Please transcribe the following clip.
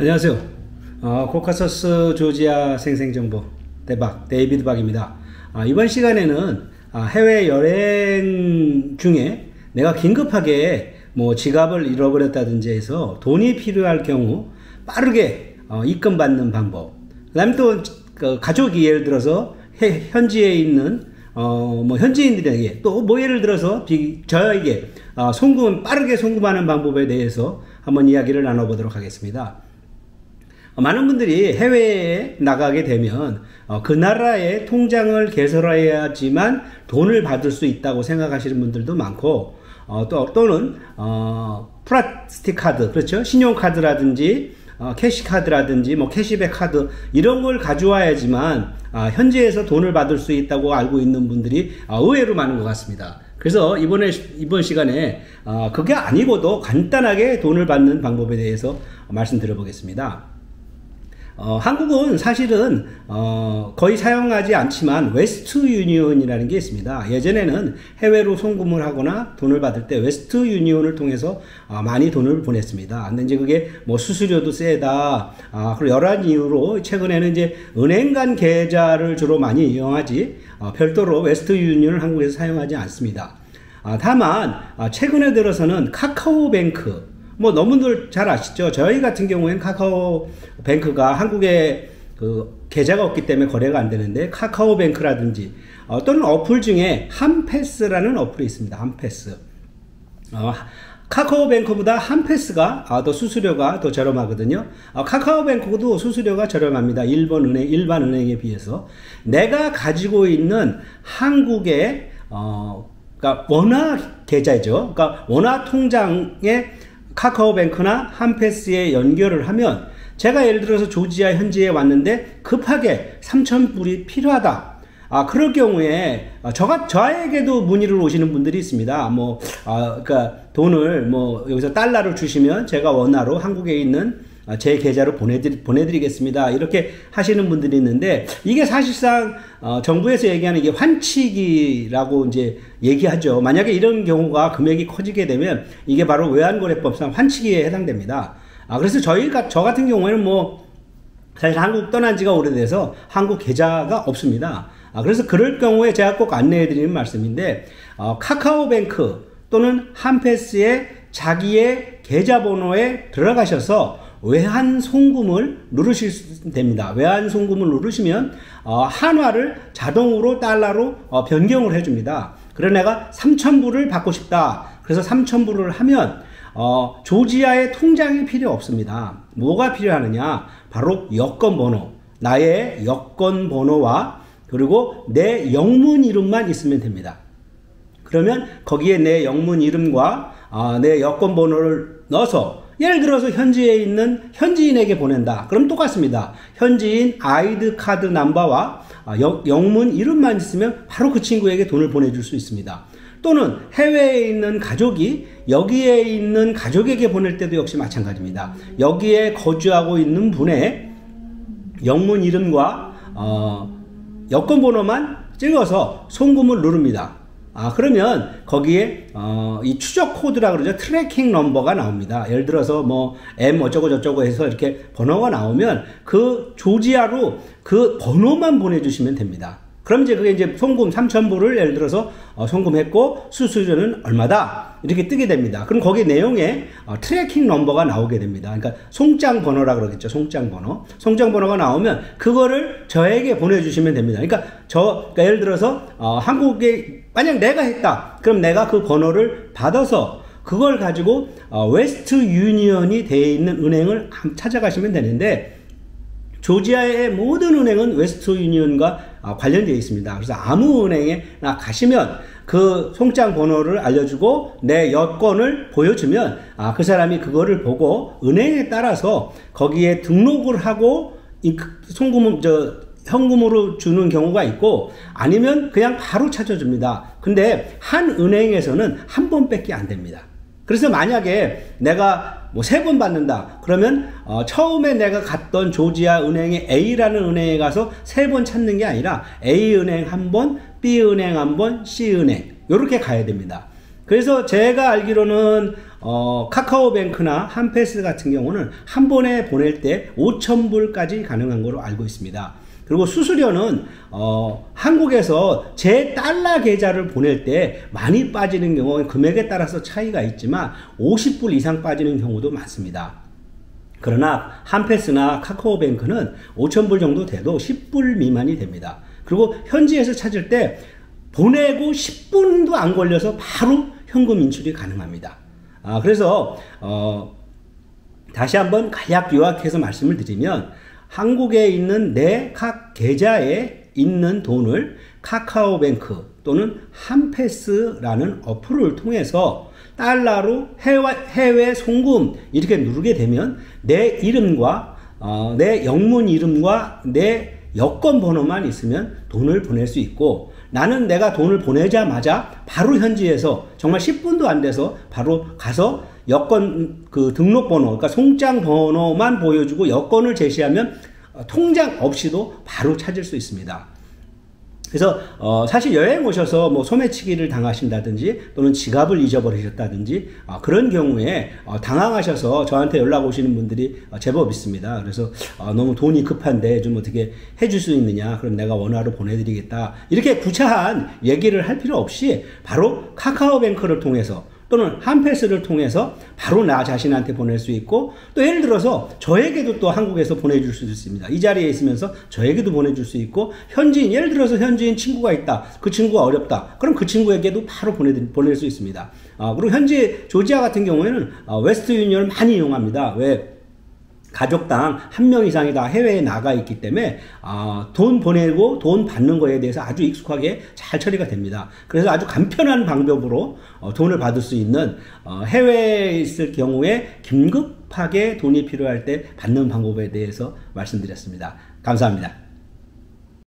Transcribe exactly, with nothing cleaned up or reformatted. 안녕하세요. 어, 코카서스 조지아 생생정보 대박 데이비드 박입니다. 아, 이번 시간에는 아, 해외 여행 중에 내가 긴급하게 뭐 지갑을 잃어버렸다든지 해서 돈이 필요할 경우 빠르게 어, 입금 받는 방법, 그 다음에 또 그 가족이 예를 들어서 해, 현지에 있는 어, 뭐 현지인들에게 또 뭐 예를 들어서 비, 저에게 어, 송금 빠르게 송금하는 방법에 대해서 한번 이야기를 나눠보도록 하겠습니다. 많은 분들이 해외에 나가게 되면 어, 그 나라의 통장을 개설해야지만 돈을 받을 수 있다고 생각하시는 분들도 많고, 어, 또, 또는 어, 플라스틱 카드, 그렇죠? 신용카드라든지 어, 캐시카드라든지 뭐 캐시백 카드 이런 걸 가져와야지만 어, 현지에서 돈을 받을 수 있다고 알고 있는 분들이 어, 의외로 많은 것 같습니다. 그래서 이번에 이번 시간에 어, 그게 아니고도 간단하게 돈을 받는 방법에 대해서 말씀드려 보겠습니다. 어, 한국은 사실은 어, 거의 사용하지 않지만 웨스트 유니온이라는 게 있습니다. 예전에는 해외로 송금을 하거나 돈을 받을 때 웨스트 유니온을 통해서 어, 많이 돈을 보냈습니다. 근데 이제 그게 뭐 수수료도 세다, 아, 그리고 여러 이유로 최근에는 이제 은행 간 계좌를 주로 많이 이용하지 어, 별도로 웨스트 유니온을 한국에서 사용하지 않습니다. 아, 다만 아, 최근에 들어서는 카카오뱅크, 뭐 너무들 잘 아시죠? 저희 같은 경우에는 카카오뱅크가 한국에 그 계좌가 없기 때문에 거래가 안 되는데, 카카오뱅크라든지 어, 또는 어플 중에 한패스라는 어플이 있습니다. 한패스. 어, 카카오뱅크보다 한패스가 아, 더 수수료가 더 저렴하거든요. 어, 카카오뱅크도 수수료가 저렴합니다. 일본 은행, 일반 은행에 비해서. 내가 가지고 있는 한국의 어, 그러니까 원화 계좌죠. 그러니까 원화 통장에 카카오뱅크나 한패스에 연결을 하면, 제가 예를 들어서 조지아 현지에 왔는데 급하게 삼천 불이 필요하다, 아 그럴 경우에 저가 저에게도 문의를 오시는 분들이 있습니다. 뭐 아 그러니까 돈을 뭐 여기서 달러를 주시면 제가 원화로 한국에 있는 제 계좌로 보내드리, 보내드리겠습니다. 이렇게 하시는 분들이 있는데, 이게 사실상 어, 정부에서 얘기하는 이게 환치기라고 이제 얘기하죠. 만약에 이런 경우가 금액이 커지게 되면 이게 바로 외환거래법상 환치기에 해당됩니다. 아, 그래서 저희가 저 같은 경우에는 뭐 사실 한국 떠난 지가 오래돼서 한국 계좌가 없습니다. 아, 그래서 그럴 경우에 제가 꼭 안내해드리는 말씀인데, 어, 카카오뱅크 또는 한패스에 자기의 계좌번호에 들어가셔서 외환 송금을 누르시면 됩니다. 외환 송금을 누르시면 어, 한화를 자동으로 달러로 어, 변경을 해줍니다. 그래서 내가 삼천 불을 받고 싶다, 그래서 삼천 불을 하면 어, 조지아의 통장이 필요 없습니다. 뭐가 필요하느냐, 바로 여권번호, 나의 여권번호와 그리고 내 영문 이름만 있으면 됩니다. 그러면 거기에 내 영문 이름과 어, 내 여권번호를 넣어서, 예를 들어서 현지에 있는 현지인에게 보낸다. 그럼 똑같습니다. 현지인 아이디 카드 넘버와 영문 이름만 있으면 바로 그 친구에게 돈을 보내줄 수 있습니다. 또는 해외에 있는 가족이 여기에 있는 가족에게 보낼 때도 역시 마찬가지입니다. 여기에 거주하고 있는 분의 영문 이름과 어, 여권 번호만 찍어서 송금을 누릅니다. 아, 그러면 거기에 어, 이 추적 코드라 그러죠. 트래킹 넘버가 나옵니다. 예를 들어서 뭐 M 어쩌고 저쩌고 해서 이렇게 번호가 나오면 그 조지아로 그 번호만 보내주시면 됩니다. 그럼 이제 그게 이제 송금 삼천 불을 예를 들어서 어, 송금했고 수수료는 얼마다 이렇게 뜨게 됩니다. 그럼 거기 내용에 어, 트래킹 넘버가 나오게 됩니다. 그러니까 송장 번호라 그러겠죠. 송장 번호. 송장 번호가 나오면 그거를 저에게 보내주시면 됩니다. 그러니까 저 그러니까 예를 들어서 어, 한국에 만약 내가 했다, 그럼 내가 그 번호를 받아서 그걸 가지고 어, 웨스트 유니언이 되어 있는 은행을 찾아가시면 되는데, 조지아의 모든 은행은 웨스트 유니언과 어, 관련되어 있습니다. 그래서 아무 은행에 가시면 그 송장 번호를 알려주고 내 여권을 보여주면 아, 그 사람이 그거를 보고 은행에 따라서 거기에 등록을 하고 이, 송금은 저 현금으로 주는 경우가 있고, 아니면 그냥 바로 찾아줍니다. 근데 한 은행에서는 한 번밖에 안 됩니다. 그래서 만약에 내가 뭐 세 번 받는다, 그러면 어 처음에 내가 갔던 조지아 은행의 A라는 은행에 가서 세 번 찾는 게 아니라 A은행 한 번, B은행 한 번, C은행 요렇게 가야 됩니다. 그래서 제가 알기로는 어, 카카오뱅크나 한패스 같은 경우는 한 번에 보낼 때 오천 불까지 가능한 걸로 알고 있습니다. 그리고 수수료는 어, 한국에서 제 달러 계좌를 보낼 때 많이 빠지는 경우 금액에 따라서 차이가 있지만 오십 불 이상 빠지는 경우도 많습니다. 그러나 한패스나 카카오뱅크는 오천 불 정도 돼도 십 불 미만이 됩니다. 그리고 현지에서 찾을 때 보내고 십 분도 안 걸려서 바로 현금 인출이 가능합니다. 아, 그래서 어, 다시 한번 간략 요약해서 말씀을 드리면, 한국에 있는 내 각 계좌에 있는 돈을 카카오뱅크 또는 한패스라는 어플을 통해서 달러로 해외, 해외 송금 이렇게 누르게 되면 내 이름과 어, 내 영문 이름과 내 여권 번호만 있으면 돈을 보낼 수 있고, 나는 내가 돈을 보내자마자 바로 현지에서 정말 십 분도 안 돼서 바로 가서 여권 그 등록번호, 그러니까 송장 번호만 보여주고 여권을 제시하면 통장 없이도 바로 찾을 수 있습니다. 그래서 어 사실 여행 오셔서 뭐 소매치기를 당하신다든지 또는 지갑을 잊어버리셨다든지 어 그런 경우에 어 당황하셔서 저한테 연락 오시는 분들이 어 제법 있습니다. 그래서 어 너무 돈이 급한데 좀 어떻게 해줄 수 있느냐, 그럼 내가 원화로 보내드리겠다, 이렇게 구차한 얘기를 할 필요 없이 바로 카카오뱅크를 통해서 또는 한패스를 통해서 바로 나 자신한테 보낼 수 있고, 또 예를 들어서 저에게도 또 한국에서 보내줄 수 있습니다. 이 자리에 있으면서 저에게도 보내줄 수 있고, 현지인, 예를 들어서 현지인 친구가 있다, 그 친구가 어렵다, 그럼 그 친구에게도 바로 보내, 보낼 수 있습니다. 아, 그리고 현재 조지아 같은 경우에는 아, 웨스트 유니언을 많이 이용합니다. 왜? 가족당 한 명 이상이 다 해외에 나가 있기 때문에 어, 돈 보내고 돈 받는 거에 대해서 아주 익숙하게 잘 처리가 됩니다. 그래서 아주 간편한 방법으로 어, 돈을 받을 수 있는, 어, 해외에 있을 경우에 긴급하게 돈이 필요할 때 받는 방법에 대해서 말씀드렸습니다. 감사합니다.